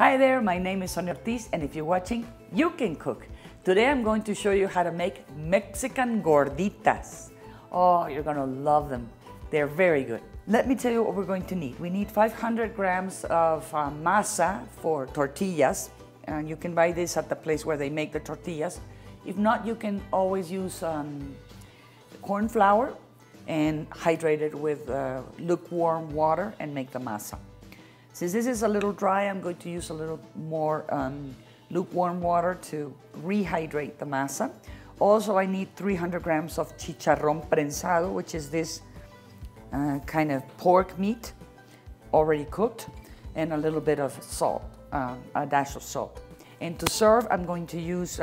Hi there, my name is Sonia Ortiz, and if you're watching, You Can Cook. Today I'm going to show you how to make Mexican gorditas. Oh, you're gonna love them. They're very good. Let me tell you what we're going to need. We need 500 grams of masa for tortillas, and you can buy this at the place where they make the tortillas. If not, you can always use corn flour and hydrate it with lukewarm water and make the masa. Since this is a little dry, I'm going to use a little more lukewarm water to rehydrate the masa. Also, I need 300 grams of chicharrón prensado, which is this kind of pork meat already cooked, and a little bit of salt, a dash of salt. And to serve, I'm going to use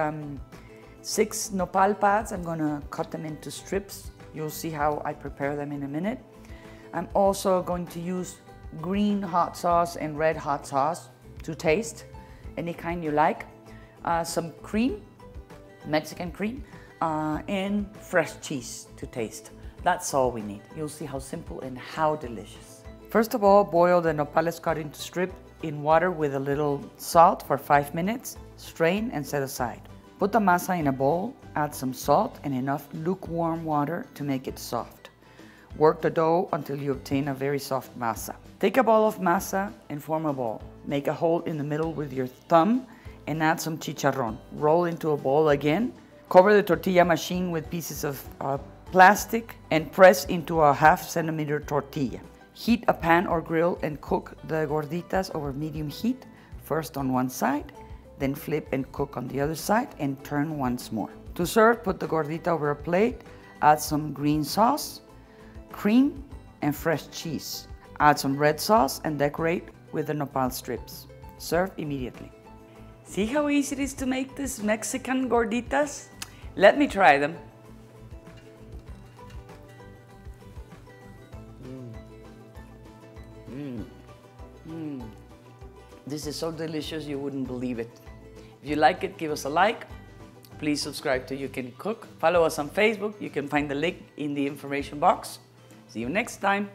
6 nopal pads. I'm going to cut them into strips. You'll see how I prepare them in a minute. I'm also going to use green hot sauce and red hot sauce to taste, any kind you like, some cream, Mexican cream, and fresh cheese to taste. That's all we need. You'll see how simple and how delicious. First of all, boil the nopales cut into strip in water with a little salt for 5 minutes, strain and set aside. Put the masa in a bowl, add some salt and enough lukewarm water to make it soft. Work the dough until you obtain a very soft masa. Take a ball of masa and form a ball. Make a hole in the middle with your thumb and add some chicharrón. Roll into a ball again. Cover the tortilla machine with pieces of plastic and press into a ½ centimeter tortilla. Heat a pan or grill and cook the gorditas over medium heat, first on one side, then flip and cook on the other side and turn once more. To serve, put the gordita over a plate, add some green sauce, cream and fresh cheese. Add some red sauce and decorate with the nopal strips. Serve immediately. See how easy it is to make these Mexican gorditas? Let me try them. This is so delicious, you wouldn't believe it. If you like it, give us a like. Please subscribe to You Can Cook. Follow us on Facebook. You can find the link in the information box. See you next time.